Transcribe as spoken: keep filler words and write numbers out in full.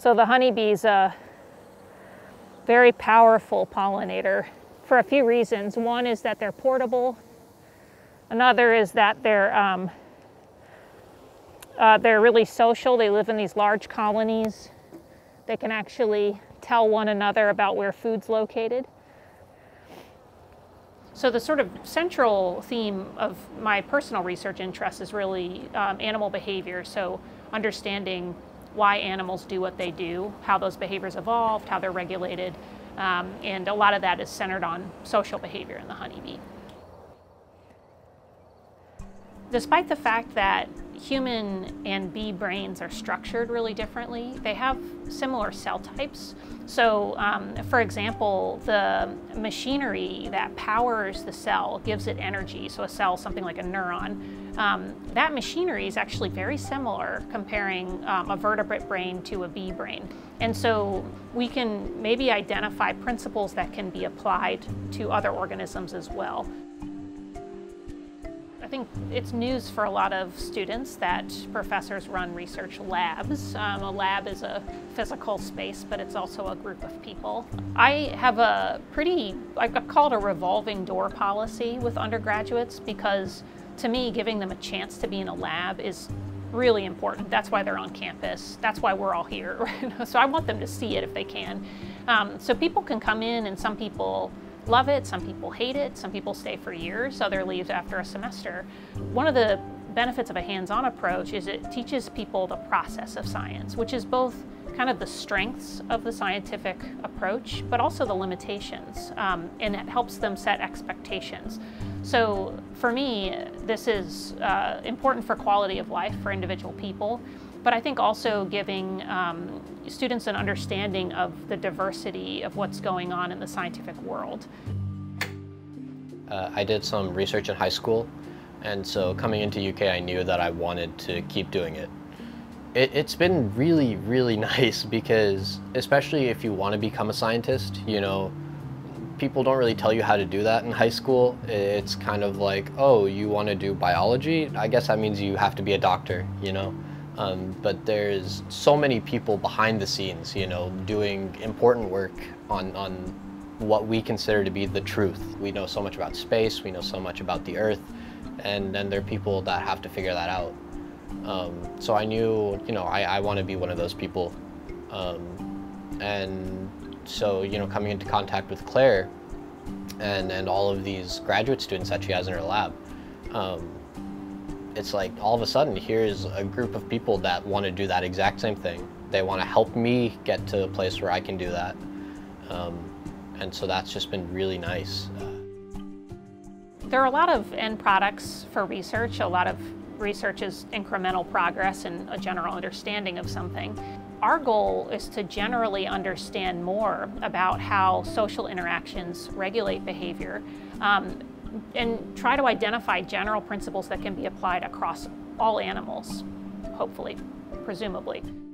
So the honeybee's a very powerful pollinator for a few reasons. One is that they're portable. Another is that they're um, uh, they're really social. They live in these large colonies. They can actually tell one another about where food's located. So the sort of central theme of my personal research interest is really um, animal behavior. So understanding why animals do what they do, how those behaviors evolved, how they're regulated, um, and a lot of that is centered on social behavior in the honeybee. Despite the fact that human and bee brains are structured really differently, they have similar cell types. So, um, for example, the machinery that powers the cell gives it energy. So a cell, something like a neuron, um, that machinery is actually very similar comparing um, a vertebrate brain to a bee brain. And so we can maybe identify principles that can be applied to other organisms as well. I think it's news for a lot of students that professors run research labs. Um, a lab is a physical space, but it's also a group of people. I have a pretty, I call it a revolving door policy with undergraduates, because to me, giving them a chance to be in a lab is really important. That's why they're on campus. That's why we're all here. Right? So I want them to see it if they can. Um, so people can come in, and some people love it, some people hate it, some people stay for years, other leaves after a semester. One of the benefits of a hands-on approach is it teaches people the process of science, which is both kind of the strengths of the scientific approach, but also the limitations, um, and it helps them set expectations. So for me, this is uh, important for quality of life for individual people, but I think also giving um, students an understanding of the diversity of what's going on in the scientific world. Uh, I did some research in high school, and so coming into U K, I knew that I wanted to keep doing it. it it's been really, really nice, because especially if you want to become a scientist, you know, people don't really tell you how to do that in high school. It's kind of like, oh, you want to do biology? I guess that means you have to be a doctor, you know? Um, but there's so many people behind the scenes, you know, doing important work on, on what we consider to be the truth. We know so much about space, we know so much about the Earth, and then there are people that have to figure that out. Um, so I knew, you know, I, I want to be one of those people. Um, and so, you know, coming into contact with Clare and, and all of these graduate students that she has in her lab, um, it's like all of a sudden here's a group of people that want to do that exact same thing. They want to help me get to a place where I can do that. Um, and so that's just been really nice. There are a lot of end products for research. A lot of research is incremental progress and a general understanding of something. Our goal is to generally understand more about how social interactions regulate behavior. Um, and try to identify general principles that can be applied across all animals, hopefully, presumably.